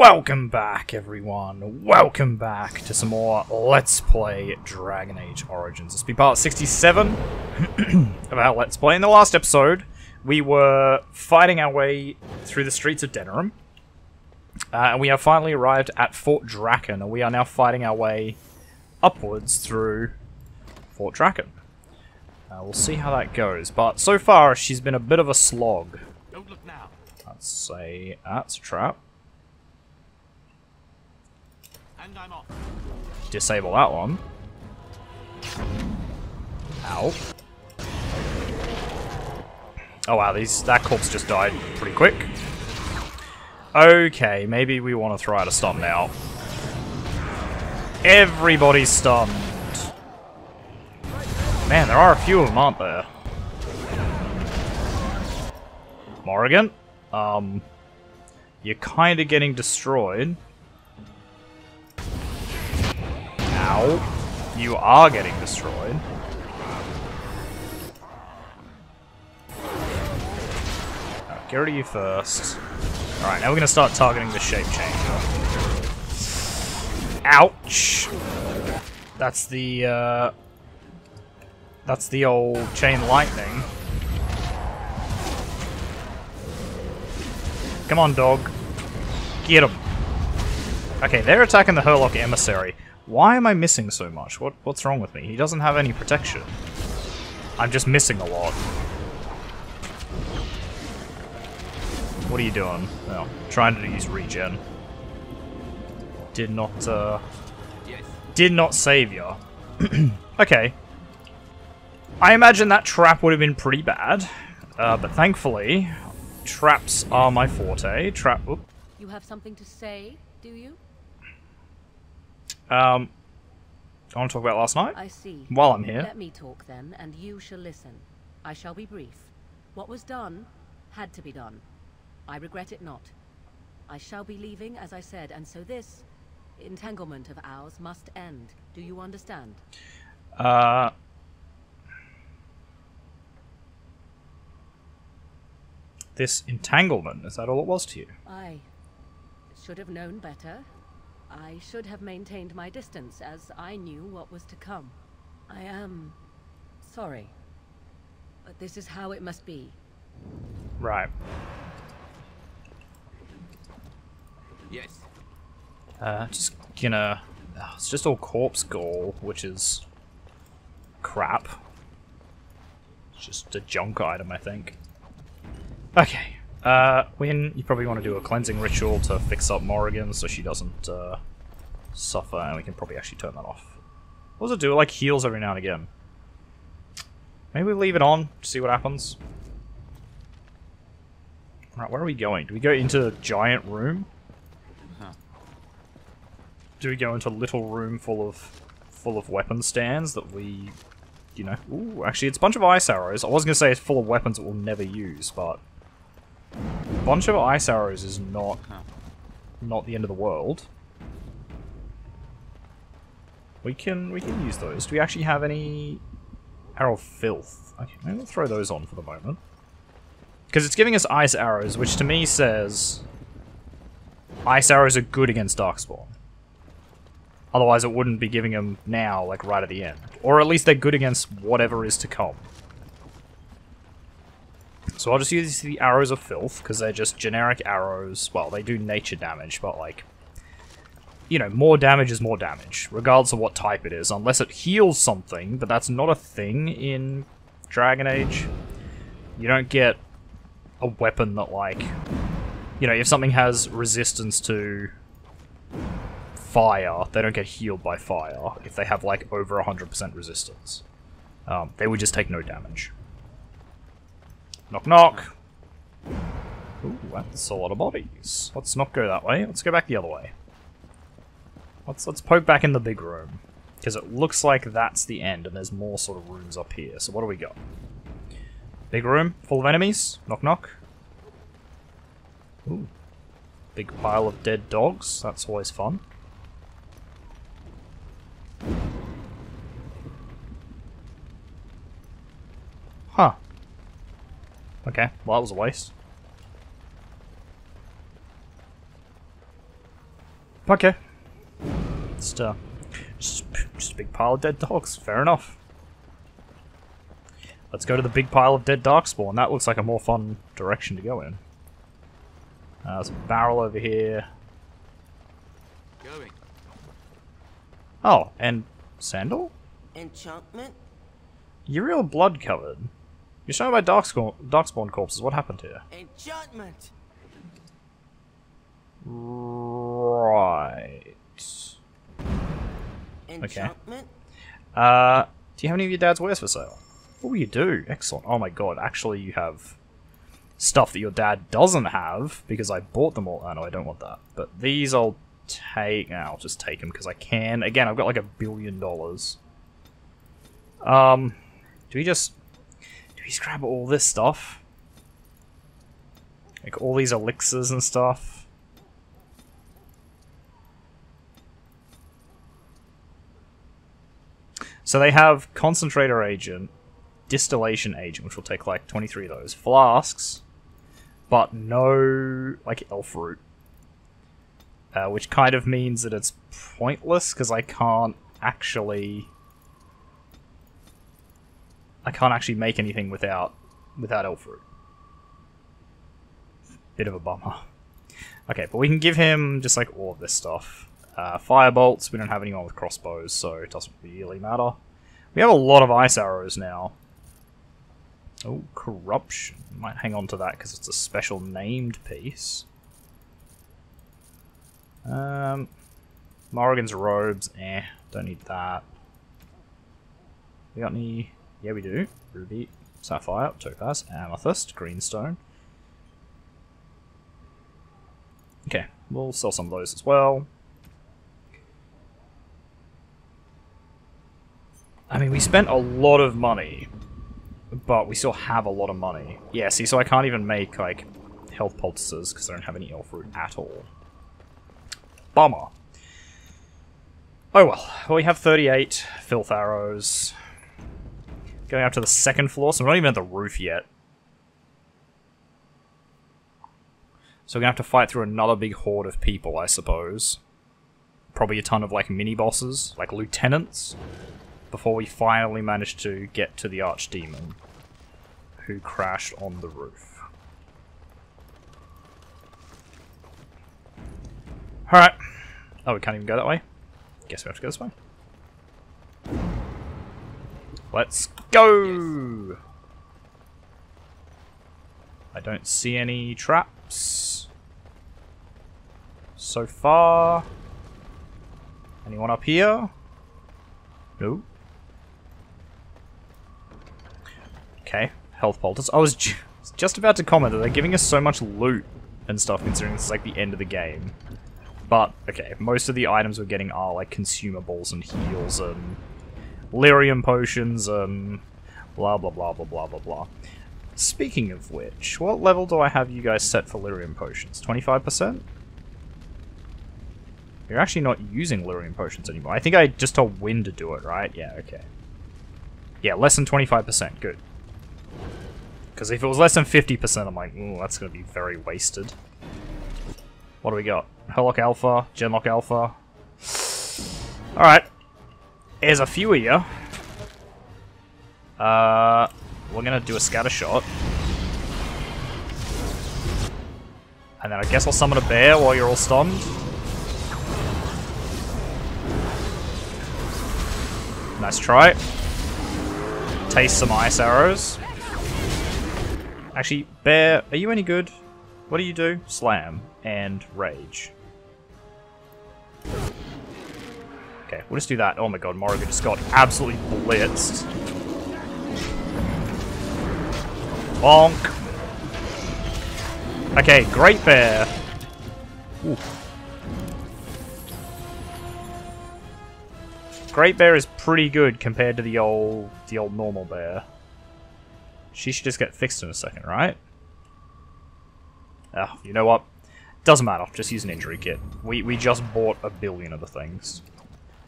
Welcome back, everyone. Welcome back to some more Let's Play Dragon Age Origins. This will be part 67 of our Let's Play. In the last episode, we were fighting our way through the streets of Denerim. And we have finally arrived at Fort Draken, and we are now fighting our way upwards through Fort Draken. We'll see how that goes, but so far she's been a bit of a slog. Don't look now. Let's say that's a trap. And I'm off. Disable that one. Ow. Oh wow, that corpse just died pretty quick. Okay, maybe we want to throw out a stun now. Everybody's stunned. Man, there are a few of them, aren't there? Morrigan? You're kinda getting destroyed. Ow. You are getting destroyed. Right, get rid of you first. Alright, now we're gonna start targeting the shape changer. Ouch! That's the old chain lightning. Come on, dog. Get him. Okay, they're attacking the Hurlock Emissary. Why am I missing so much? What's wrong with me? He doesn't have any protection. I'm just missing a lot. What are you doing? Oh, trying to use regen. Did not save ya. Okay. I imagine that trap would have been pretty bad, but thankfully, traps are my forte. Oop. You have something to say, do you? I want to talk about last night. I see. While I'm here. Let me talk then, and you shall listen. I shall be brief. What was done had to be done. I regret it not. I shall be leaving, as I said, and so this entanglement of ours must end. Do you understand? This entanglement, is that all it was to you? I should have known better. I should have maintained my distance, as I knew what was to come. I am sorry, but this is how it must be. Right. Yes. Just gonna... it's just all corpse gall, which is crap. It's just a junk item, I think. Okay. Wynn, you probably want to do a cleansing ritual to fix up Morrigan so she doesn't suffer, and we can probably actually turn that off. What does it do? It like heals every now and again. Maybe we leave it on to see what happens. Alright, where are we going? Do we go into the giant room? Huh. Do we go into a little room full of weapon stands that we, you know... Ooh, actually it's a bunch of ice arrows. I was going to say it's full of weapons that we'll never use, but... A bunch of ice arrows is not the end of the world. We can use those. Do we actually have any arrow filth? Okay, maybe we'll throw those on for the moment. Because it's giving us ice arrows, which to me says ice arrows are good against Darkspawn. Otherwise it wouldn't be giving them now, like right at the end. Or at least they're good against whatever is to come. So I'll just use the arrows of filth, because they're just generic arrows. Well, they do nature damage, but like, you know, more damage is more damage, regardless of what type it is, unless it heals something, but that's not a thing in Dragon Age. You don't get a weapon that, like, you know, if something has resistance to fire, they don't get healed by fire. If they have, like, over 100% resistance, they would just take no damage. Knock knock! Ooh, that's a lot of bodies. Let's not go that way, let's go back the other way. Let's poke back in the big room, because it looks like that's the end, and there's more sort of rooms up here. So what do we got? Big room, full of enemies, knock knock. Ooh, big pile of dead dogs, that's always fun. Huh. Okay, well that was a waste. Okay. Just a big pile of dead dogs. Fair enough. Let's go to the big pile of dead Darkspawn. That looks like a more fun direction to go in. There's a barrel over here. Going. Oh, and Sandal? Enchantment? You're real blood covered. You're showing my Darkspawn corpses. What happened here? Enchantment! Right. Okay. Do you have any of your dad's wares for sale? Oh, you do. Excellent. Oh my god, actually you have stuff that your dad doesn't have, because I bought them all. Oh no, I don't want that. But these I'll take. I'll just take them because I can. Again, I've got like $1 billion. Do we just grab all this stuff? Like all these elixirs and stuff? So they have concentrator agent, distillation agent, which will take like 23 of those flasks, but no like elf root, which kind of means that it's pointless because I can't actually make anything without elf root. Bit of a bummer. Okay, but we can give him just like all of this stuff. Firebolts, we don't have anyone with crossbows, so it doesn't really matter. We have a lot of ice arrows now. Oh, corruption. Might hang on to that because it's a special named piece. Morrigan's robes, don't need that. We got any... yeah, we do. Ruby, sapphire, topaz, amethyst, greenstone. Okay, we'll sell some of those as well. I mean, we spent a lot of money, but we still have a lot of money. Yeah, see, so I can't even make, like, health poultices because I don't have any elf root at all. Bummer. Oh well. Well, we have 38 filth arrows. Going up to the second floor, so we're not even at the roof yet. So we're going to have to fight through another big horde of people, I suppose. Probably a ton of, like, mini-bosses, like lieutenants, before we finally managed to get to the Archdemon, who crashed on the roof. Alright. Oh, we can't even go that way. Guess we have to go this way. Let's go! Yes. I don't see any traps so far. Anyone up here? No. Okay, health poultice. I was just about to comment that they're giving us so much loot and stuff considering this is like the end of the game. But, okay, most of the items we're getting are like consumables and heals and lyrium potions and blah blah blah blah blah blah blah. Speaking of which, what level do I have you guys set for lyrium potions? 25%? You're actually not using lyrium potions anymore. I think I just told Wynn to do it, right? Yeah, okay. Yeah, less than 25%, good. Because if it was less than 50%, I'm like, ooh, that's going to be very wasted. What do we got? Hurlock Alpha, Genlock Alpha. Alright. There's a few of you. We're going to do a scatter shot. And then I guess I'll summon a bear while you're all stunned. Nice try. Taste some ice arrows. Actually, bear, are you any good? What do you do? Slam and rage. Okay, we'll just do that. Oh my god, Morrigan just got absolutely blitzed. Bonk. Okay, great bear. Ooh. Great bear is pretty good compared to the old normal bear. She should just get fixed in a second, right? Oh, you know what? Doesn't matter. Just use an injury kit. We just bought 1 billion of the things.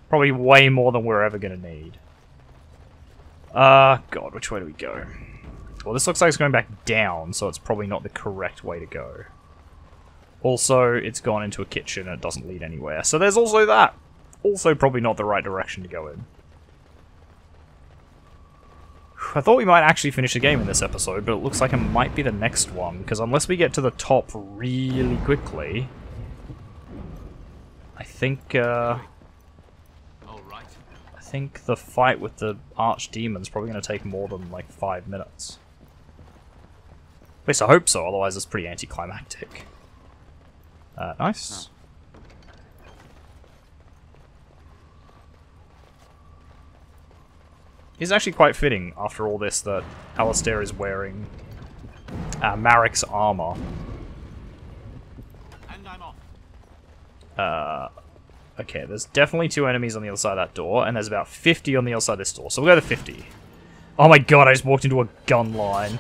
Probably way more than we're ever gonna need. God, which way do we go? Well, this looks like it's going back down, so it's probably not the correct way to go. Also, it's gone into a kitchen and it doesn't lead anywhere. So there's also that. Also probably not the right direction to go in. I thought we might actually finish the game in this episode, but it looks like it might be the next one, because unless we get to the top really quickly, I think the fight with the Archdemon is probably going to take more than like 5 minutes. At least I hope so, otherwise it's pretty anticlimactic. Nice. It's actually quite fitting, after all this, that Alistair is wearing Marek's armor. And I'm off. Okay, there's definitely 2 enemies on the other side of that door, and there's about 50 on the other side of this door, so we'll go to 50. Oh my god, I just walked into a gun line.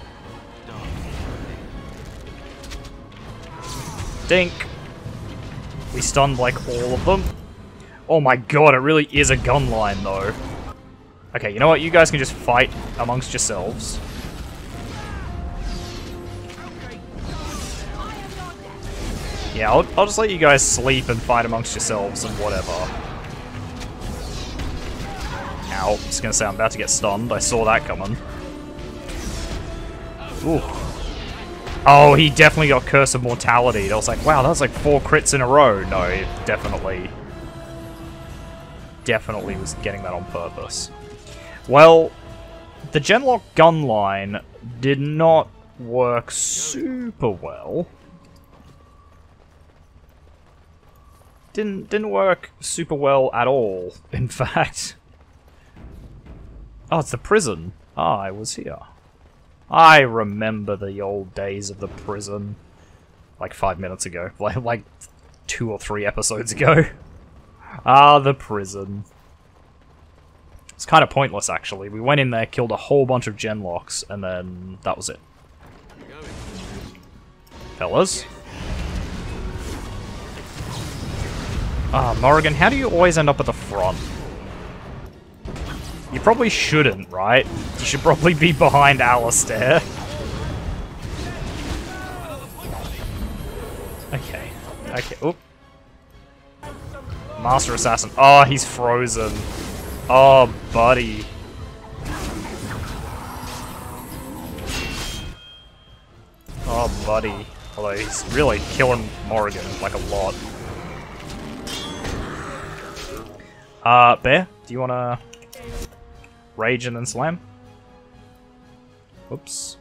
Dink. We stunned, like, all of them. Oh my god, it really is a gun line, though. Okay, you know what? You guys can just fight amongst yourselves. Yeah, I'll just let you guys sleep and fight amongst yourselves and whatever. Ow. I was gonna say I'm about to get stunned. I saw that coming. Ooh. Oh, he definitely got Curse of Mortality. I was like, wow, that was like 4 crits in a row. No, it definitely was getting that on purpose. Well, the Genlock gun line did not work super well. Didn't work super well at all, in fact. Oh, it's the prison. Ah, I was here. I remember the old days of the prison. Like 5 minutes ago. Like 2 or 3 episodes ago. Ah, the prison. It's kind of pointless, actually. We went in there, killed a whole bunch of Genlocks, and then that was it. Fellas? Ah, Morrigan, how do you always end up at the front? You probably shouldn't, right? You should probably be behind Alistair. Okay. Okay. Oop. Master Assassin. Oh, he's frozen. Oh, buddy. Oh, buddy. Although he's really killing Morrigan, like, a lot. Bear, do you wanna rage and then slam? Oops.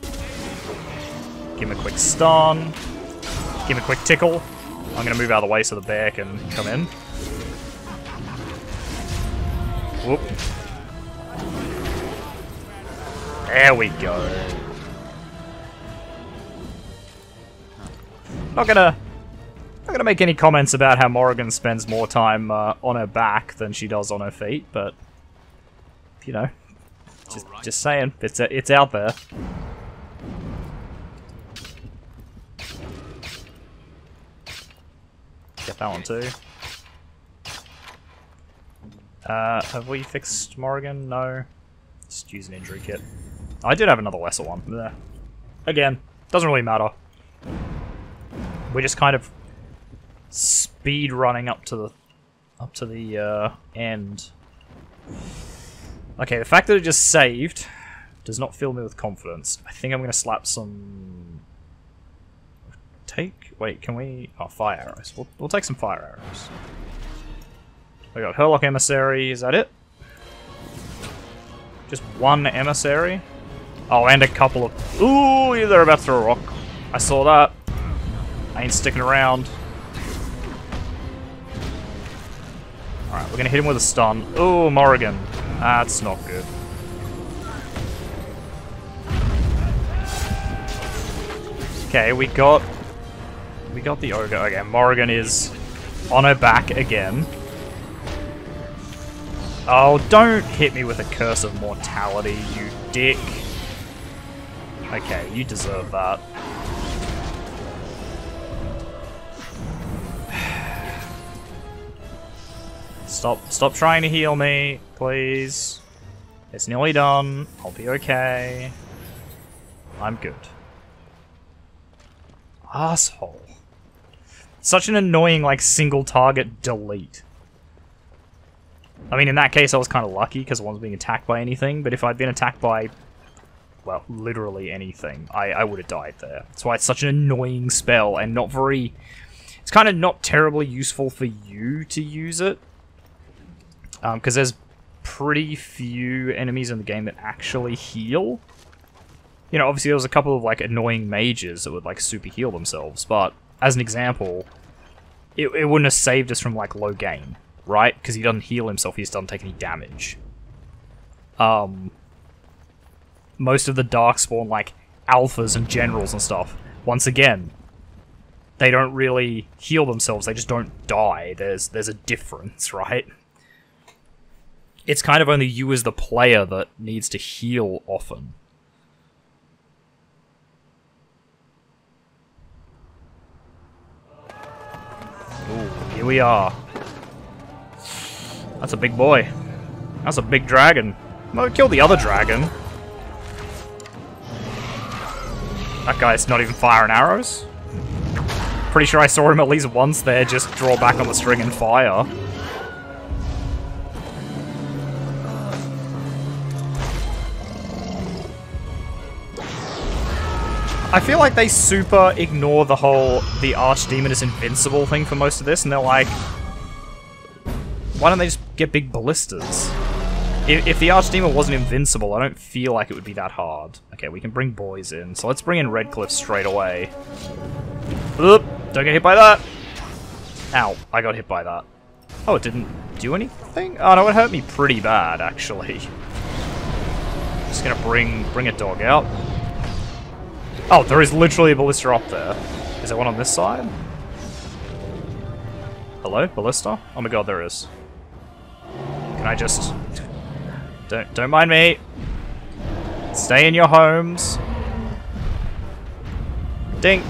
Give him a quick stun. Give him a quick tickle. I'm gonna move out of the way so the bear can come in. Whoop. There we go. Not gonna make any comments about how Morrigan spends more time on her back than she does on her feet, but you know, just saying, it's out there. Get that one too. Have we fixed Morrigan? No. Just use an injury kit. Oh, I did have another lesser one. There. Again, doesn't really matter. We're just kind of speed running up to the end. Okay, the fact that it just saved does not fill me with confidence. I think I'm gonna slap some. Wait, can we? Oh, fire arrows. We'll take some fire arrows. We got Hurlock Emissary, is that it? Just one Emissary? Oh, and a couple of... Ooh, they're about to throw a rock. I saw that. I ain't sticking around. Alright, we're gonna hit him with a stun. Ooh, Morrigan. That's not good. Okay, we got the ogre. Okay, Morrigan is on her back again. Oh, don't hit me with a Curse of Mortality, you dick. Okay, you deserve that. Stop trying to heal me, please. It's nearly done. I'll be okay. I'm good. Asshole. Such an annoying, like, single target delete. I mean, in that case, I was kind of lucky because I wasn't being attacked by anything, but if I'd been attacked by, well, literally anything, I would have died there. That's why it's such an annoying spell and not very... It's kind of not terribly useful for you to use it, because there's pretty few enemies in the game that actually heal. You know, obviously there was a couple of, like, annoying mages that would, like, super heal themselves, but... As an example, it wouldn't have saved us from, like, Loghain, right? Because he doesn't heal himself, he just doesn't take any damage. Most of the Darkspawn, like, alphas and generals and stuff, once again, they don't really heal themselves, they just don't die. There's a difference, right? It's kind of only you as the player that needs to heal often. Ooh, here we are. That's a big boy. That's a big dragon. Well, kill the other dragon. That guy's not even firing arrows. Pretty sure I saw him at least once there, just draw back on the string and fire. I feel like they super ignore the whole the Archdemon is invincible thing for most of this, and they're like, why don't they just get big ballistas? If the Archdemon wasn't invincible, I don't feel like it would be that hard. Okay, we can bring boys in, so let's bring in Redcliffe straight away. Oop, don't get hit by that! Ow, I got hit by that. Oh, it didn't do anything? Oh no, it hurt me pretty bad, actually. Just gonna bring a dog out. Oh, there is literally a ballista up there. Is there one on this side? Hello, ballista? Oh my god, there is. Can I just... Don't mind me. Stay in your homes. Dink.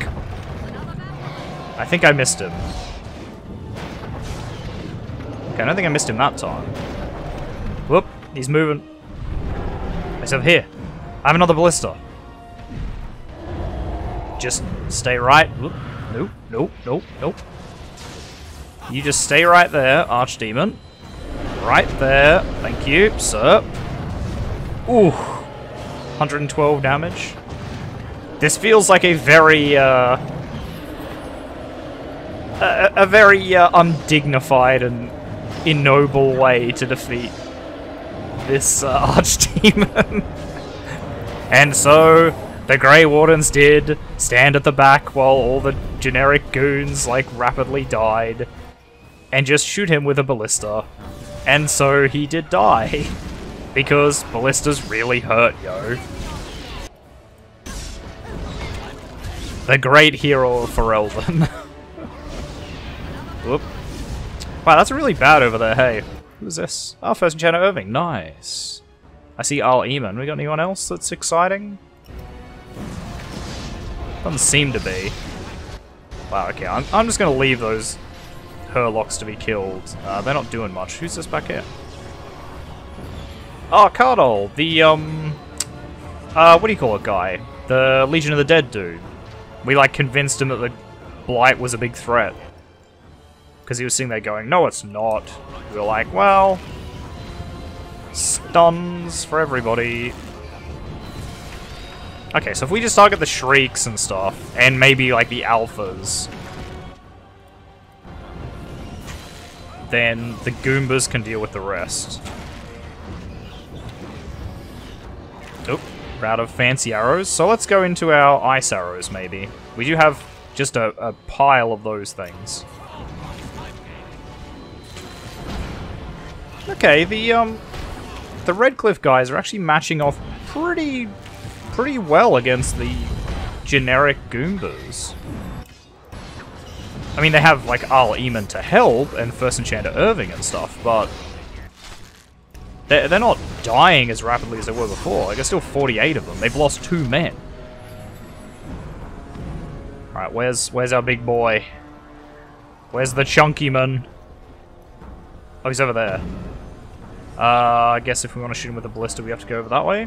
I think I missed him. Okay, I don't think I missed him that time. Whoop, he's moving. It's over here. I have another ballista. Just stay right. Nope, nope, nope, nope. You just stay right there, Archdemon. Right there. Thank you, sir. Ooh. 112 damage. This feels like a very, a very undignified and ignoble way to defeat this Archdemon. And so... The Grey Wardens did stand at the back while all the generic goons, like, rapidly died, and just shoot him with a ballista. And so he did die, because ballistas really hurt, yo. The great hero of Ferelden. Whoop. Wow, that's really bad over there, hey. Who's this? Oh, First Enchanter Irving, nice. I see Arl Eamon. We got anyone else that's exciting? Doesn't seem to be. Wow, okay, I'm just gonna leave those Hurlocks to be killed. They're not doing much. Who's this back here? Oh, Cardol, the, what do you call it guy? The Legion of the Dead dude. We, like, convinced him that the Blight was a big threat. Because he was sitting there going, no, it's not. We were like, well... Stuns for everybody. Okay, so if we just target the Shrieks and stuff, and maybe, like, the Alphas, then the Goombas can deal with the rest. Oop, we're out of fancy arrows, so let's go into our Ice Arrows, maybe. We do have just a pile of those things. Okay, the Redcliffe guys are actually matching off pretty well against the generic Goombas. I mean, they have, like, Arl Eamon to help and First Enchanter Irving and stuff, but they're not dying as rapidly as they were before. Like, there's still 48 of them. They've lost 2 men. Alright, where's our big boy? Where's the chunky man? Oh, he's over there. I guess if we want to shoot him with a ballista, we have to go over that way.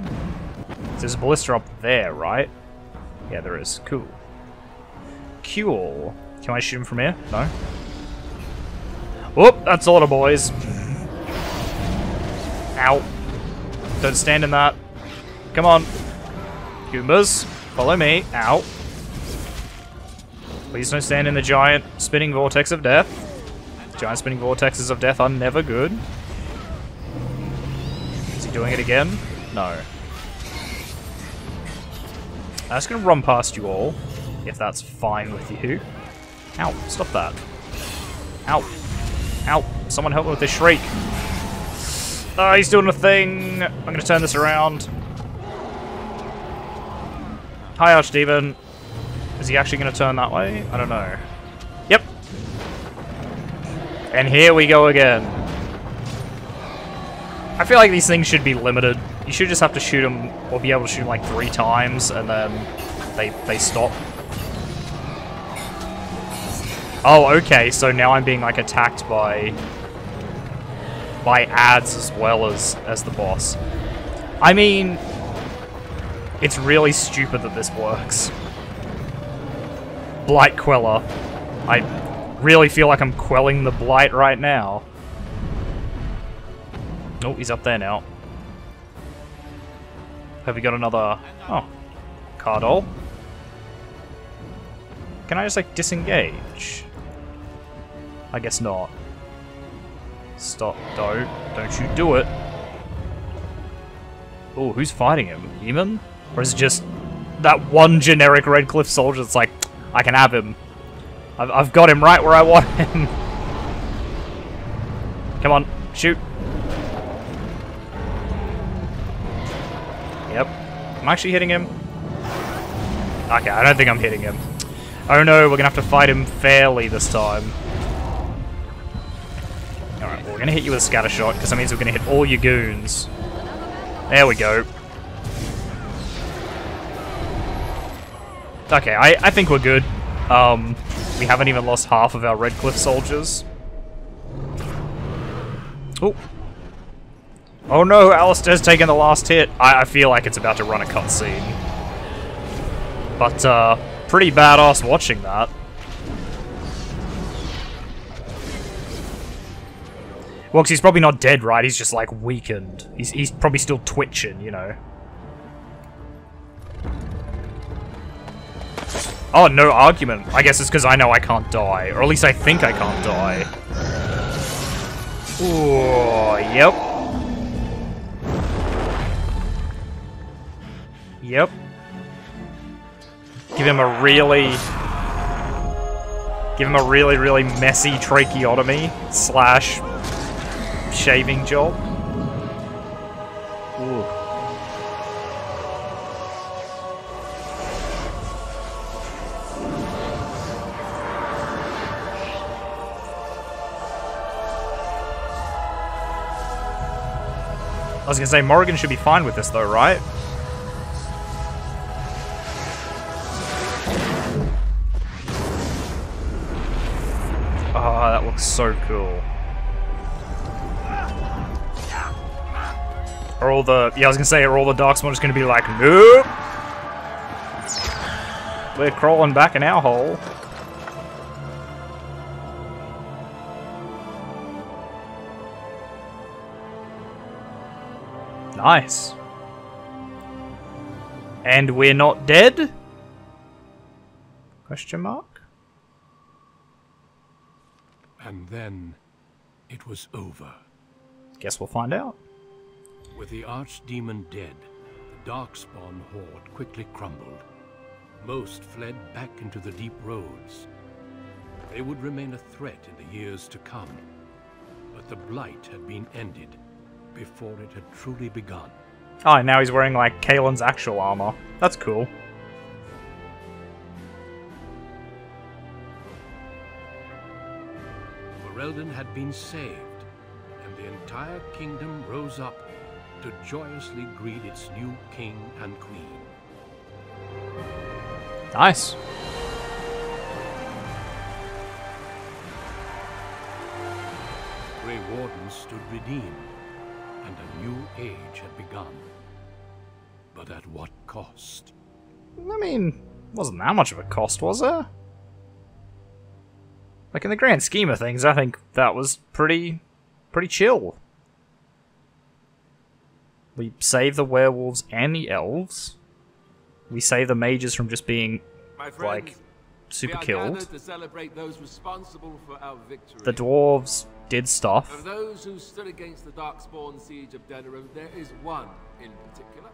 There's a ballista up there, right? Yeah, there is. Cool. Cool. Can I shoot him from here? No. Whoop, that's a lot of boys. Ow. Don't stand in that. Come on. Goombas, follow me. Ow. Please don't stand in the giant spinning vortex of death. Giant spinning vortexes of death are never good. Is he doing it again? No. I'm just gonna run past you all, if that's fine with you. Ow, stop that. Ow. Ow. Someone help me with this shriek. Ah, he's doing a thing. I'm gonna turn this around. Hi, Archdemon. Is he actually gonna turn that way? I don't know. Yep. And here we go again. I feel like these things should be limited. You should just have to shoot them, or be able to shoot them like 3 times, and then they stop. Oh, okay, so now I'm being like attacked by ads as well as the boss. I mean, it's really stupid that this works. Blight Queller. I really feel like I'm quelling the Blight right now. Oh, he's up there now. Have we got another... Oh. Cardol. Can I just, like, disengage? I guess not. Stop, though. Don't you do it. Oh, who's fighting him? Eamon? Or is it just that one generic Redcliffe soldier that's like, I can have him. I've got him right where I want him. Come on, shoot. Yep. I'm actually hitting him. Okay, I don't think I'm hitting him. Oh no, we're gonna have to fight him fairly this time. Alright, well, we're gonna hit you with a scatter shot, because that means we're gonna hit all your goons. There we go. Okay, I think we're good. We haven't even lost half of our Redcliffe soldiers. Oh. Oh no, Alistair's taken the last hit. I feel like it's about to run a cutscene. But, pretty badass watching that. Well, because he's probably not dead, right? He's just, like, weakened. He's probably still twitching, you know. Oh, no argument. I guess it's because I know I can't die. Or at least I think I can't die. Ooh, yep. Yep. Give him a really, really messy tracheotomy / shaving job. Ooh. I was gonna say, Morrigan should be fine with this though, right? Oh, that looks so cool. Are all the... Yeah, I was gonna say, are all the Darkspawn just gonna be like, nope! We're crawling back in our hole. Nice. And we're not dead? Question mark? And then it was over. Guess we'll find out. With the Archdemon dead, the Darkspawn horde quickly crumbled. Most fled back into the deep roads. They would remain a threat in the years to come. But the Blight had been ended before it had truly begun. Oh, now he's wearing, like, Kaelin's actual armor. That's cool. Morelden had been saved, and the entire kingdom rose up to joyously greet its new king and queen. Nice. Grey Warden stood redeemed, and a new age had begun. But at what cost? I mean, wasn't that much of a cost, was there? Like, in the grand scheme of things, I think that was pretty chill. We save the werewolves and the elves. We save the mages from just being, like, super killed. The dwarves did stuff. Of those who stood against the Darkspawn siege of Denerim, there is one in particular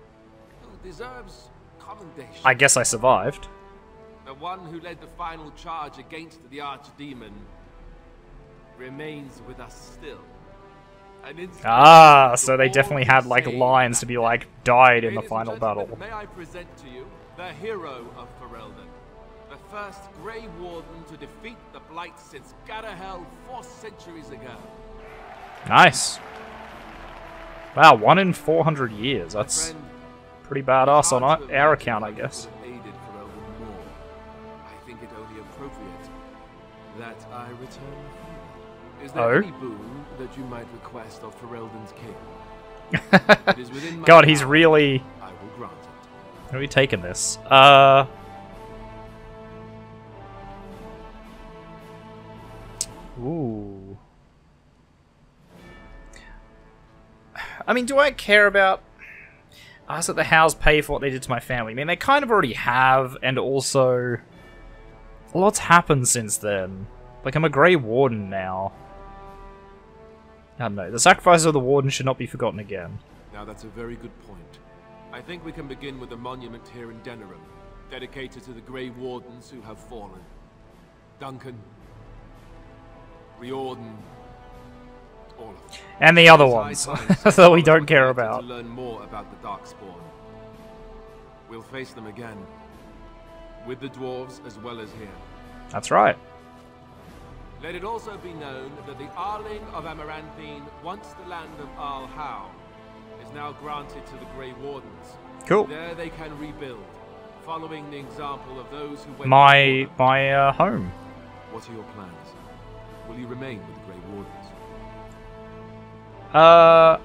who deserves commendation. I guess I survived. The one who led the final charge against the Archdemon remains with us still. Ah, so they definitely had, like, lines to be like, died in the final battle. May I present to you the hero of Ferelden, the first Grey Warden to defeat the Blight since Gadahel 4 centuries ago. Nice. Wow, 1 in 400 years. That's pretty badass on our account, I guess. I think it only appropriate that I return. Is there any boon that you might request of Ferelden's king? God, he's really... I will grant it. How are we taking this? Ooh. I mean, do I care about... I asked that the Howes pay for what they did to my family. I mean, they kind of already have, and also... a lot's happened since then. Like, I'm a Grey Warden now. Oh, no, the sacrifice of the warden should not be forgotten again. Now that's a very good point. I think we can begin with a monument here in Denerim, dedicated to the Grey Wardens who have fallen. Duncan, Riordan, all of them. And the other ones that we don't care about. To learn more about the Darkspawn. We'll face them again, with the dwarves as well as here. That's right. Let it also be known that the Arling of Amaranthine, once the land of Arl How, is now granted to the Grey Wardens. Cool. There they can rebuild, following the example of those who went my home. What are your plans? Will you remain with the Grey Wardens?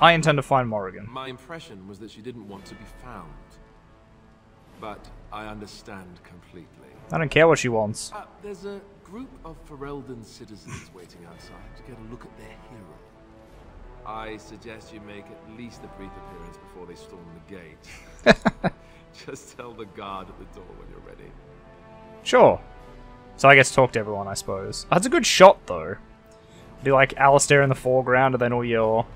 I intend to find Morrigan. My impression was that she didn't want to be found. But I understand completely. I don't care what she wants. There's a group of Ferelden citizens waiting outside to get a look at their hero. I suggest you make at least a brief appearance before they storm the gate. Just tell the guard at the door when you're ready. Sure. So I get to talk to everyone, I suppose. That's a good shot, though. Be like Alistair in the foreground, and then all your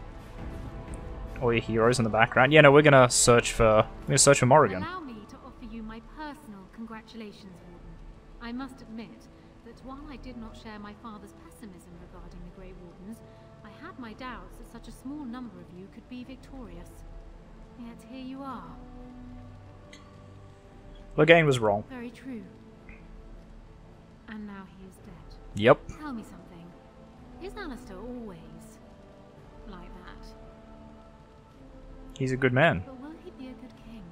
heroes in the background. Yeah, no, we're gonna search for Morrigan. Allow me to offer you my personal congratulations. I must admit that while I did not share my father's pessimism regarding the Grey Wardens, I had my doubts that such a small number of you could be victorious. Yet here you are. Loghain was wrong. Very true. And now he is dead. Yep. Tell me something. Is Alistair always like that? He's a good man. But will he be a good king?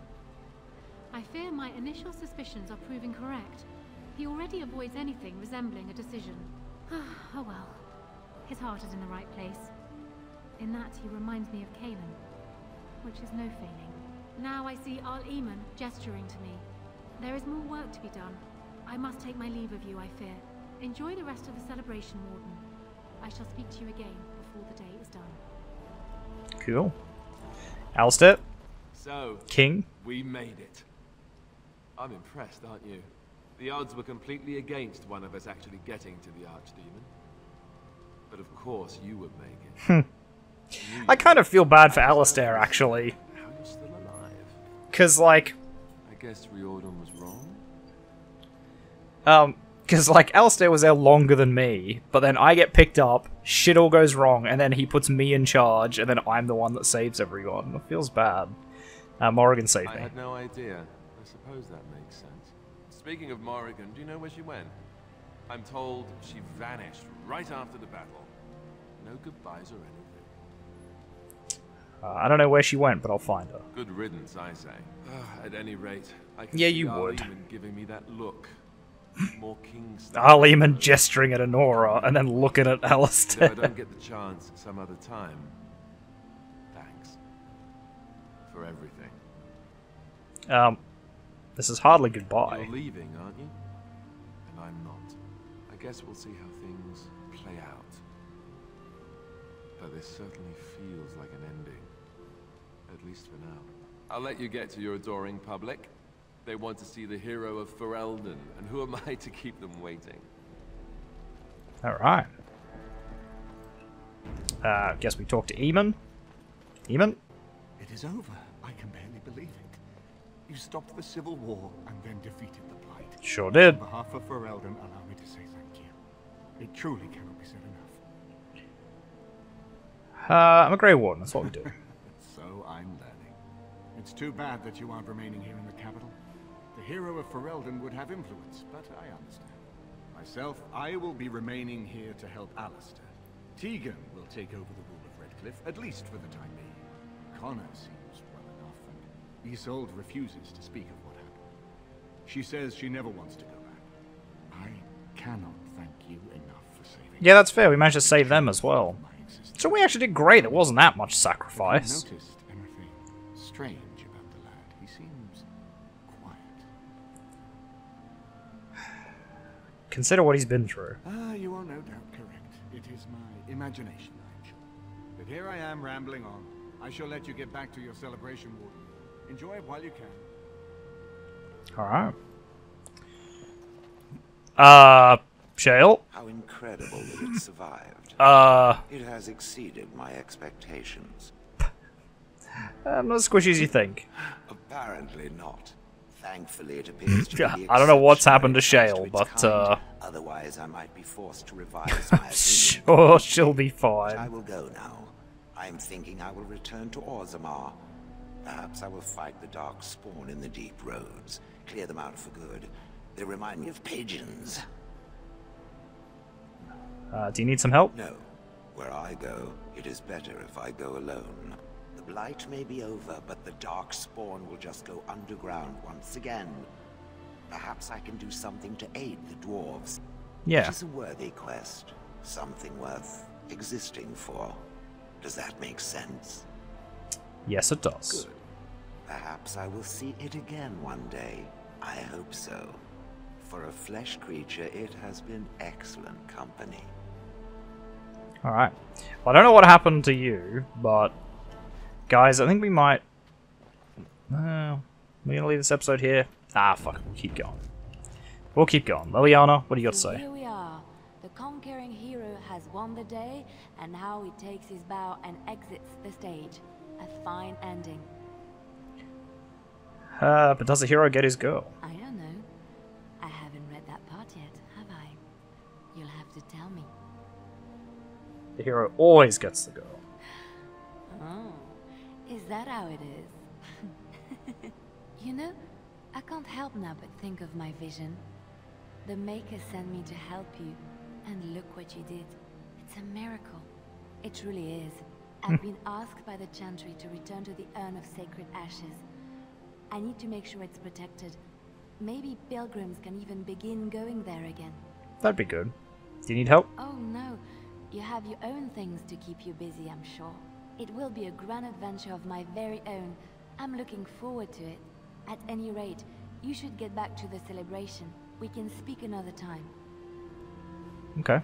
I fear my initial suspicions are proving correct. He already avoids anything resembling a decision. Oh well. His heart is in the right place. In that, he reminds me of Caelan, which is no failing. Now I see Arl Eamon gesturing to me. There is more work to be done. I must take my leave of you, I fear. Enjoy the rest of the celebration, Warden. I shall speak to you again before the day is done. Cool. Alistair? So, King? We made it. I'm impressed, aren't you? The odds were completely against one of us actually getting to the Archdemon. But of course you would make it. I kind of feel bad for Alistair, actually. How are you still alive? Because, like... I guess Riordan was wrong? Because, like, Alistair was there longer than me, but then I get picked up, shit all goes wrong, and then he puts me in charge, and then I'm the one that saves everyone. It feels bad. Morrigan saved me. I had no idea. I suppose that makes sense. Speaking of Morrigan, do you know where she went? I'm told she vanished right after the battle. No goodbyes or anything. I don't know where she went, but I'll find her. Good riddance, I say. At any rate, I can see Arl Eamon giving me that look. More king stuff. Arl Eamon gesturing at Nora and then looking at Alistair. If I don't get the chance some other time, thanks for everything. This is hardly goodbye. You're leaving, aren't you? And I'm not. Guess we'll see how things play out. But this certainly feels like an ending. At least for now. I'll let you get to your adoring public. They want to see the hero of Ferelden, and who am I to keep them waiting? Alright. Guess we talk to Eamon. Eamon? It is over. I can barely believe it. You stopped the civil war and then defeated the blight. Sure did. On behalf of Ferelden, allow me to say thank you. It truly cannot be said enough. I'm a Grey Warden. That's what we do. So I'm learning. It's too bad that you aren't remaining here in the capital. The hero of Ferelden would have influence, but I understand. Myself, I will be remaining here to help Alistair. Teagan will take over the rule of Redcliffe, at least for the time being. Connor seems well enough, and Isolde refuses to speak of what happened. She says she never wants to go back. I cannot thank you enough for saving them. Yeah, that's fair. We managed to save them as well. So we actually did great. There wasn't that much sacrifice. Strange about the lad. He seems quiet. Consider what he's been through. Ah, you are no doubt correct. It is my imagination, I'm sure. But here I am rambling on. I shall let you get back to your celebration, Warden. Enjoy it while you can. Alright. Shale? How incredible that it survived. It has exceeded my expectations. Not as squishy as you think. Apparently not. Thankfully, it appears to be. I don't know what's happened to Shale, but otherwise I might be forced to revise my opinion. Sure, she'll be fine. I will go now. I'm thinking I will return to Orzammar. Perhaps I will fight the Darkspawn in the deep roads, clear them out for good. They remind me of pigeons. Do you need some help? No. Where I go, it is better if I go alone. Blight may be over, but the Darkspawn will just go underground once again. Perhaps I can do something to aid the dwarves. Yeah. It is a worthy quest. Something worth existing for. Does that make sense? Yes, it does. Good. Perhaps I will see it again one day. I hope so. For a flesh creature, it has been excellent company. Alright. Well, I don't know what happened to you, but... Guys, I think we might... we're gonna leave this episode here. Ah, fuck it, we'll keep going. We'll keep going. Liliana, what do you got to say? Here we are. The conquering hero has won the day, and now he takes his bow and exits the stage. A fine ending. But does the hero get his girl? I don't know. I haven't read that part yet, have I? You'll have to tell me. The hero always gets the girl. Oh. Is that how it is? You know, I can't help now but think of my vision. The Maker sent me to help you, and look what you did. It's a miracle. It truly is. I've been asked by the Chantry to return to the Urn of Sacred Ashes. I need to make sure it's protected. Maybe pilgrims can even begin going there again. That'd be good. Do you need help? Oh no. You have your own things to keep you busy, I'm sure. It will be a grand adventure of my very own. I'm looking forward to it. At any rate, you should get back to the celebration. We can speak another time. Okay.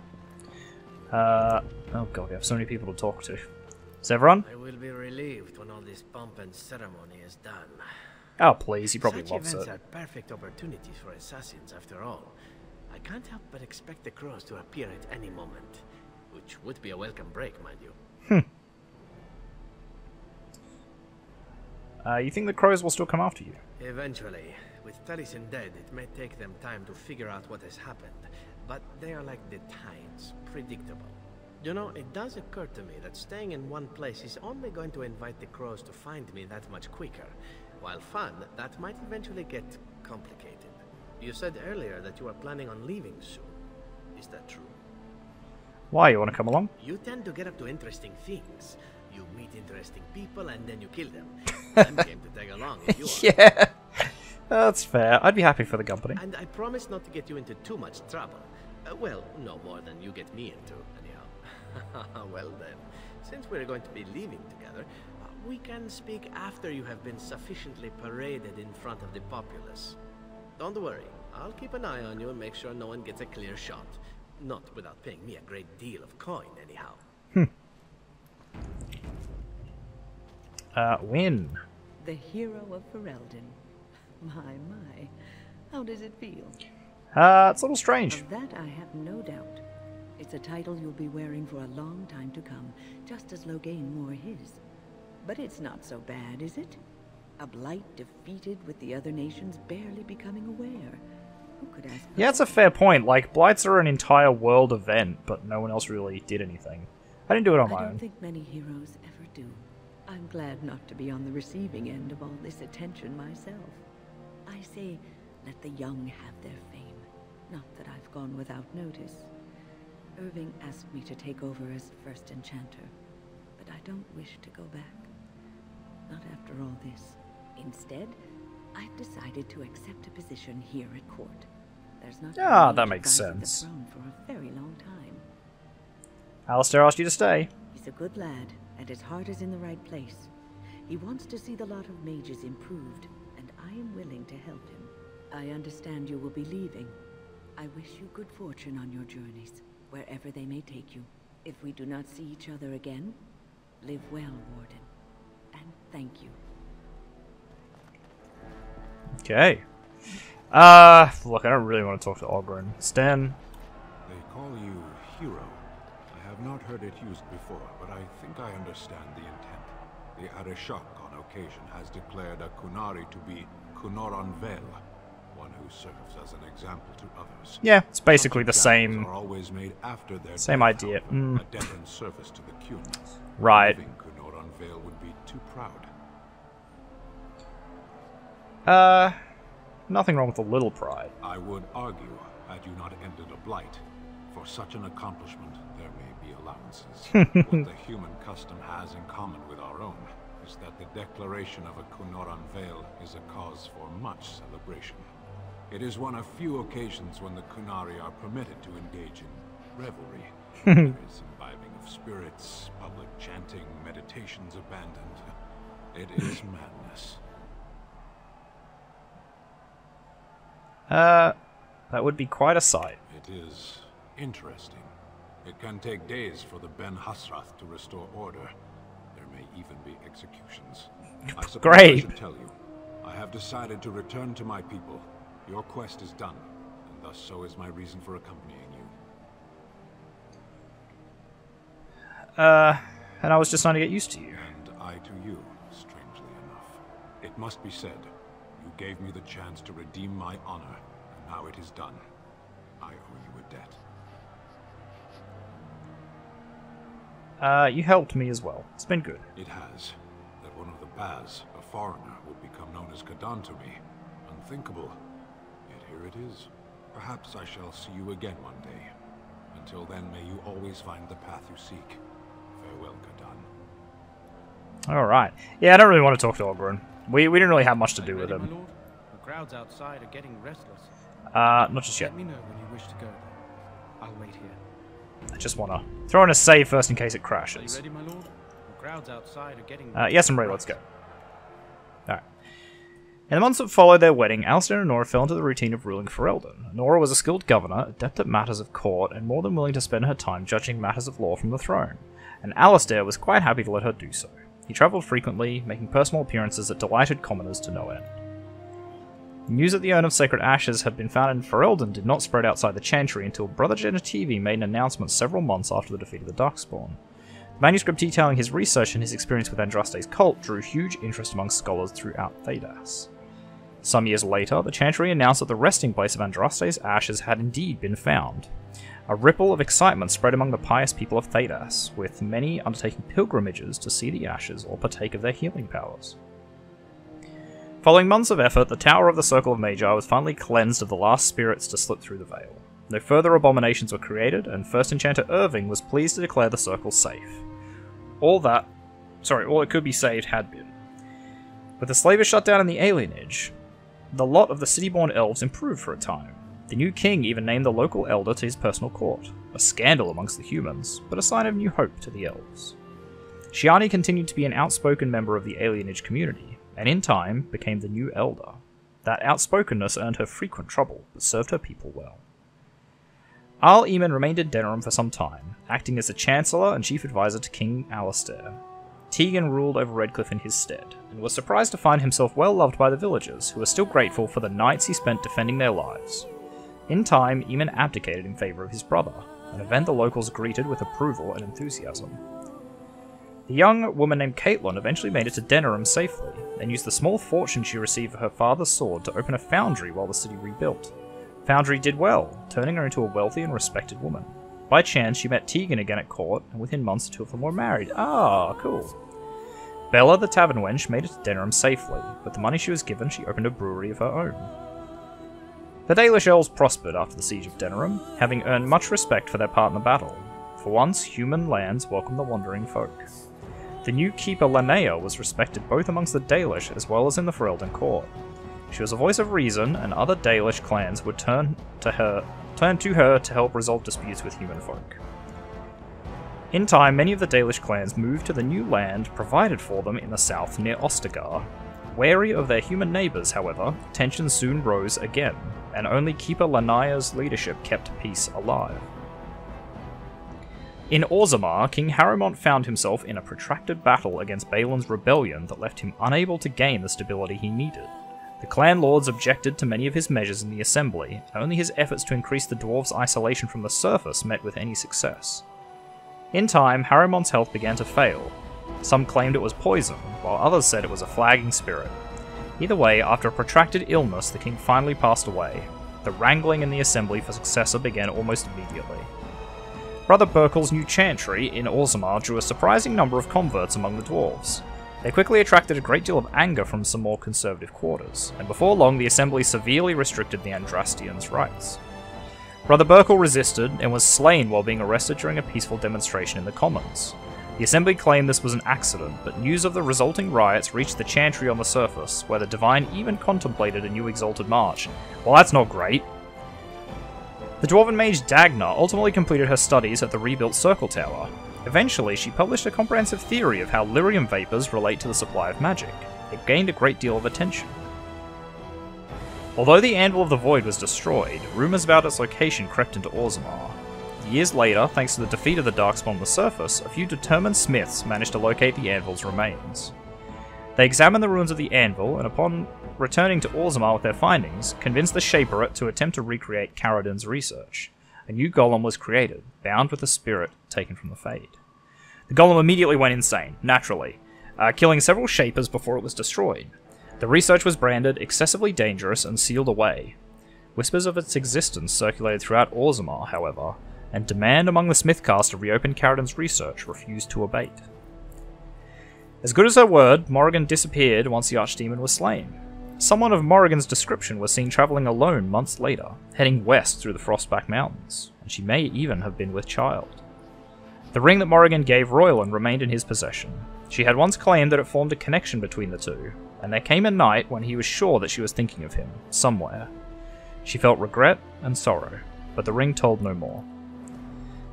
Oh god, we have so many people to talk to. Is everyone? I will be relieved when all this pomp and ceremony is done. Oh please, he probably loves it. Such events are perfect opportunities for assassins after all. I can't help but expect the crows to appear at any moment. Which would be a welcome break, mind you. Hmm. You think the crows will still come after you? Eventually. With Taliesin dead, it may take them time to figure out what has happened. But they are like the tides, predictable. You know, it does occur to me that staying in one place is only going to invite the crows to find me that much quicker. While fun, that might eventually get complicated. You said earlier that you are planning on leaving soon. Is that true? Why, you want to come along? You tend to get up to interesting things. You meet interesting people and then you kill them. I'm game to tag along if you are. Yeah, that's fair. I'd be happy for the company. And I promise not to get you into too much trouble. Well, no more than you get me into, anyhow. Well then, since we're going to be leaving together, we can speak after you have been sufficiently paraded in front of the populace. Don't worry, I'll keep an eye on you and make sure no one gets a clear shot. Not without paying me a great deal of coin, anyhow. Wynn. The hero of Ferelden. My, my. How does it feel? It's a little strange. Of that I have no doubt. It's a title you'll be wearing for a long time to come, just as Loghain wore his. But it's not so bad, is it? A blight defeated with the other nations barely becoming aware. Who could ask? Yeah, that's a fair point. Like, blights are an entire world event, but no one else really did anything. I didn't do it on my own. I don't think many heroes ever do. I'm glad not to be on the receiving end of all this attention myself. I say, let the young have their fame. Not that I've gone without notice. Irving asked me to take over as First Enchanter, but I don't wish to go back. Not after all this. Instead, I've decided to accept a position here at court. There's not that makes sense. For a very long time. Alistair asked you to stay. He's a good lad, and his heart is in the right place. He wants to see the lot of mages improved, and I am willing to help him. I understand you will be leaving. I wish you good fortune on your journeys, wherever they may take you. If we do not see each other again, live well, Warden. And thank you. Okay. Look, I don't really want to talk to Ogren. Stan. They call you hero. I have not heard it used before, but I think I understand the intent. The Arishak, on occasion, has declared a Qunari to be Qunoran Vel, one who serves as an example to others. Yeah, it's basically the same. Are always made after their same idea. A different service to the Qunans. Right. Qunoran Vel would be too proud. Nothing wrong with a little pride. I would argue, had you not ended a blight, for such an accomplishment there may be allowances. What the human custom has in common with our own is that the declaration of a Qunoran Vel is a cause for much celebration. It is one of few occasions when the Qunari are permitted to engage in revelry. There is imbibing of spirits, public chanting, meditations abandoned. It is madness. That would be quite a sight. It is interesting. It can take days for the Ben Hasrath to restore order. There may even be executions. I suppose I should tell you. I have decided to return to my people. Your quest is done, and thus so is my reason for accompanying you. And I was just trying to get used to you. And I to you, strangely enough. It must be said, you gave me the chance to redeem my honor, and now it is done. I owe you a debt. You helped me as well. It's been good. It has. That one of the Baz, a foreigner, would become known as Qaddan to me. Unthinkable. Yet here it is. Perhaps I shall see you again one day. Until then, may you always find the path you seek. Farewell, Qaddan. Alright. Yeah, I don't really want to talk to Ogren. We didn't really have much to do with him. The crowds outside are getting restless. Not just yet. Let me know when you wish to go. I'll wait here. I just wanna throw in a save first in case it crashes. Are you ready, my lord? The crowds outside are getting yes, I'm ready. Let's go. Alright. In the months that followed their wedding, Alistair and Nora fell into the routine of ruling Ferelden. Nora was a skilled governor, adept at matters of court, and more than willing to spend her time judging matters of law from the throne. And Alistair was quite happy to let her do so. He travelled frequently, making personal appearances that delighted commoners to no end. News that the Urn of Sacred Ashes had been found in Ferelden did not spread outside the Chantry until Brother Genetivi made an announcement several months after the defeat of the Darkspawn. The manuscript detailing his research and his experience with Andraste's cult drew huge interest among scholars throughout Thedas. Some years later, the Chantry announced that the resting place of Andraste's ashes had indeed been found. A ripple of excitement spread among the pious people of Thedas, with many undertaking pilgrimages to see the ashes or partake of their healing powers. Following months of effort, the Tower of the Circle of Magi was finally cleansed of the last spirits to slip through the veil. No further abominations were created, and First Enchanter Irving was pleased to declare the circle safe. All that could be saved had been. With the slavers shut down in the Alienage, the lot of the city-born elves improved for a time. The new king even named the local elder to his personal court, a scandal amongst the humans, but a sign of new hope to the elves. Shiani continued to be an outspoken member of the Alienage community, and in time became the new elder. That outspokenness earned her frequent trouble, but served her people well. Arl Eamon remained in Denerim for some time, acting as the Chancellor and Chief Advisor to King Alistair. Teagan ruled over Redcliffe in his stead, and was surprised to find himself well loved by the villagers, who were still grateful for the nights he spent defending their lives. In time, Eamon abdicated in favour of his brother, an event the locals greeted with approval and enthusiasm. The young woman named Caitlin eventually made it to Denerim safely, and used the small fortune she received for her father's sword to open a foundry while the city rebuilt. Foundry did well, turning her into a wealthy and respected woman. By chance, she met Teagan again at court, and within months the two of them were married. Ah, cool. Bella, the tavern wench, made it to Denerim safely. With the money she was given, she opened a brewery of her own. The Dalish elves prospered after the siege of Denerim, having earned much respect for their part in the battle. For once, human lands welcomed the wandering folk. The new keeper Linnea was respected both amongst the Dalish as well as in the Ferelden court. She was a voice of reason, and other Dalish clans would turn to her to help resolve disputes with human folk. In time, many of the Dalish clans moved to the new land provided for them in the south near Ostagar. Wary of their human neighbours, however, tensions soon rose again, and only Keeper Linnea's leadership kept peace alive. In Orzammar, King Harrowmont found himself in a protracted battle against Balin's rebellion that left him unable to gain the stability he needed. The clan lords objected to many of his measures in the assembly, and only his efforts to increase the dwarves' isolation from the surface met with any success. In time, Harrowmont's health began to fail. Some claimed it was poison, while others said it was a flagging spirit. Either way, after a protracted illness, the king finally passed away. The wrangling in the assembly for successor began almost immediately. Brother Burkle's new Chantry in Orzammar drew a surprising number of converts among the dwarves. They quickly attracted a great deal of anger from some more conservative quarters, and before long the assembly severely restricted the Andrastians' rights. Brother Burkle resisted and was slain while being arrested during a peaceful demonstration in the Commons. The assembly claimed this was an accident, but news of the resulting riots reached the Chantry on the surface, where the Divine even contemplated a new exalted march. Well, that's not great. The Dwarven Mage Dagna ultimately completed her studies at the rebuilt Circle Tower. Eventually, she published a comprehensive theory of how lyrium vapours relate to the supply of magic. It gained a great deal of attention. Although the Anvil of the Void was destroyed, rumours about its location crept into Orzammar. Years later, thanks to the defeat of the Darkspawn on the surface, a few determined smiths managed to locate the Anvil's remains. They examined the ruins of the Anvil, and upon returning to Orzammar with their findings, convinced the Shaperate to attempt to recreate Karadin's research. A new golem was created, bound with a spirit taken from the Fade. The golem immediately went insane, naturally, killing several Shapers before it was destroyed. The research was branded excessively dangerous and sealed away. Whispers of its existence circulated throughout Orzammar, however, and demand among the Smithcast to reopen Karadin's research refused to abate. As good as her word, Morrigan disappeared once the Archdemon was slain. Someone of Morrigan's description was seen travelling alone months later, heading west through the Frostback Mountains, and she may even have been with child. The ring that Morrigan gave Royland remained in his possession. She had once claimed that it formed a connection between the two, and there came a night when he was sure that she was thinking of him, somewhere. She felt regret and sorrow, but the ring told no more.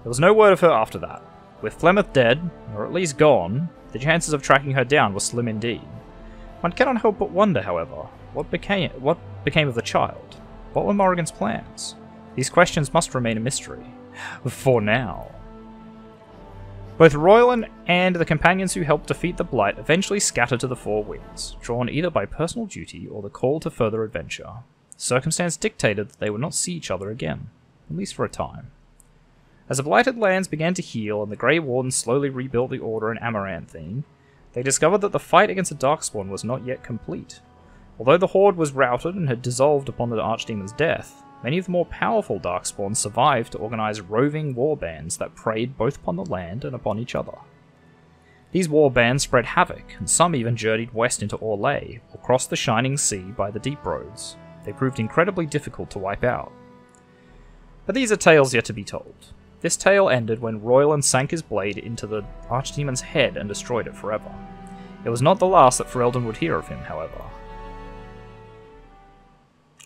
There was no word of her after that. With Flemeth dead, or at least gone, the chances of tracking her down were slim indeed. One cannot help but wonder, however, what became of the child? What were Morrigan's plans? These questions must remain a mystery. For now. Both Royland and the companions who helped defeat the Blight eventually scattered to the four winds, drawn either by personal duty or the call to further adventure. Circumstance dictated that they would not see each other again, at least for a time. As the Blighted Lands began to heal and the Grey Warden slowly rebuilt the Order in Amaranthine, they discovered that the fight against the Darkspawn was not yet complete. Although the Horde was routed and had dissolved upon the Archdemon's death, many of the more powerful Darkspawn survived to organise roving warbands that preyed both upon the land and upon each other. These warbands spread havoc, and some even journeyed west into Orlais, or crossed the Shining Sea by the Deep Roads. They proved incredibly difficult to wipe out. But these are tales yet to be told. This tale ended when Royland sank his blade into the Archdemon's head and destroyed it forever. It was not the last that Ferelden would hear of him, however.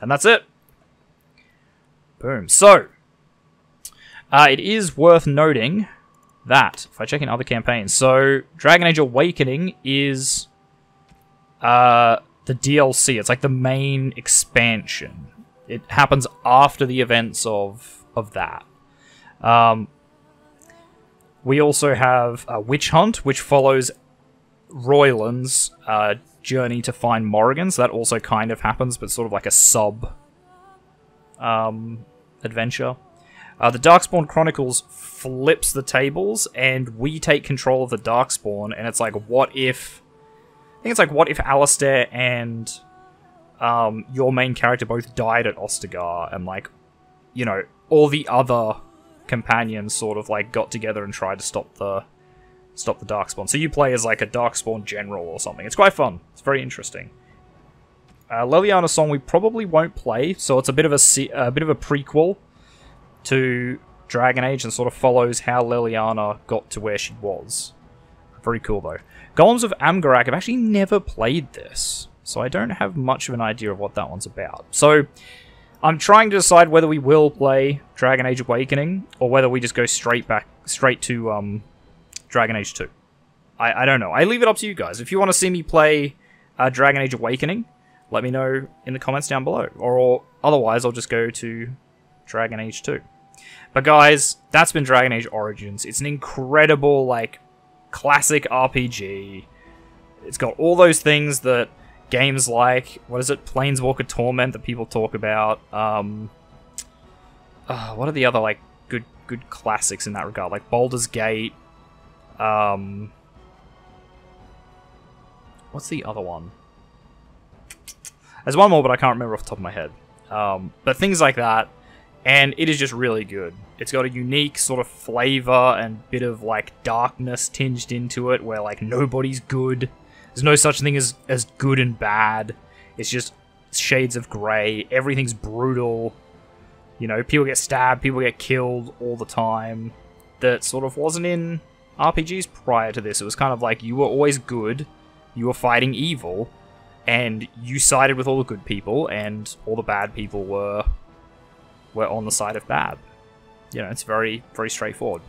And that's it! Boom. So, it is worth noting that, if I check in other campaigns, so Dragon Age Awakening is the DLC. It's like the main expansion. It happens after the events of that. We also have a Witch Hunt, which follows Royland's journey to find Morrigan, so that also kind of happens, but sort of like a sub adventure. The Darkspawn Chronicles flips the tables, and we take control of the Darkspawn, and it's like, what if... I think it's like, what if Alistair and your main character both died at Ostagar, and like, you know, all the other companions sort of like got together and tried to stop the Darkspawn. So you play as like a Darkspawn general or something. It's quite fun. It's very interesting. Leliana's Song we probably won't play, so it's a bit of a prequel to Dragon Age and sort of follows how Leliana got to where she was. Very cool though. Golems of Amgarak, I've actually never played this, so I don't have much of an idea of what that one's about. So I'm trying to decide whether we will play Dragon Age Awakening or whether we just go straight to Dragon Age 2. I don't know. I leave it up to you guys. If you want to see me play Dragon Age Awakening, let me know in the comments down below, or otherwise I'll just go to Dragon Age 2. But guys, that's been Dragon Age Origins. It's an incredible, like, classic RPG. It's got all those things that games like, what is it, Planeswalker Torment that people talk about. What are the other, like, good classics in that regard? Like Baldur's Gate. What's the other one? There's one more, but I can't remember off the top of my head. But things like that. And it is just really good. It's got a unique sort of flavor and bit of like darkness tinged into it where like nobody's good. There's no such thing as good and bad. It's just shades of grey. Everything's brutal. You know, people get stabbed, people get killed all the time. That sort of wasn't in RPGs prior to this. It was kind of like you were always good, you were fighting evil, and you sided with all the good people, and all the bad people were on the side of bad. You know, it's very, very straightforward.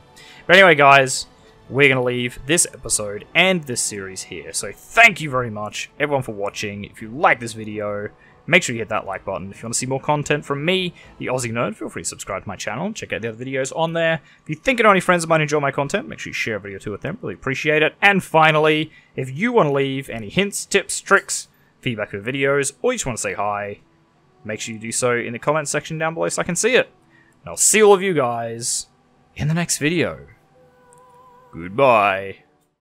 But anyway, guys, we're going to leave this episode and this series here. So thank you very much, everyone, for watching. If you like this video, make sure you hit that like button. If you want to see more content from me, the Aussie Nerd, feel free to subscribe to my channel. Check out the other videos on there. If you think I know any friends of mine enjoy my content, make sure you share a video too with them. Really appreciate it. And finally, if you want to leave any hints, tips, tricks, feedback for videos, or you just want to say hi, make sure you do so in the comments section down below so I can see it. And I'll see all of you guys in the next video. Goodbye.